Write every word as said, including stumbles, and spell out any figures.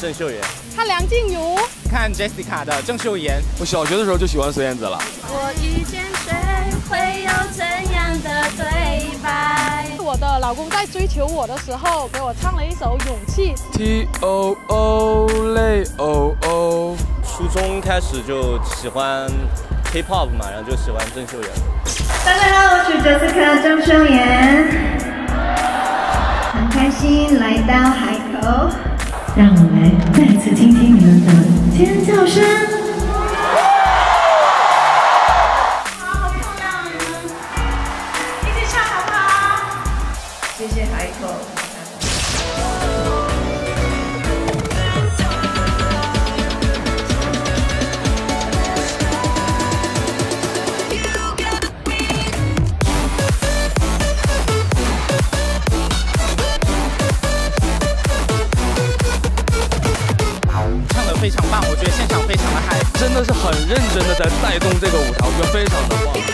郑秀妍，看梁静茹，看 Jessica 的郑秀妍。我小学的时候就喜欢孙燕姿了。我遇见谁会有怎样的对白？我的老公在追求我的时候，给我唱了一首《勇气》。T O O 泪 O O。初中开始就喜欢 K-pop 嘛，然后就喜欢郑秀妍。大家好，我是 Jessica 郑秀妍。 很开心来到海口，让我们再次听听你们的尖叫声。哇，好漂亮啊！一起唱好不好？谢谢海口。非常棒，我觉得现场非常的嗨，真的是很认真的在带动这个舞台，我觉得非常的棒。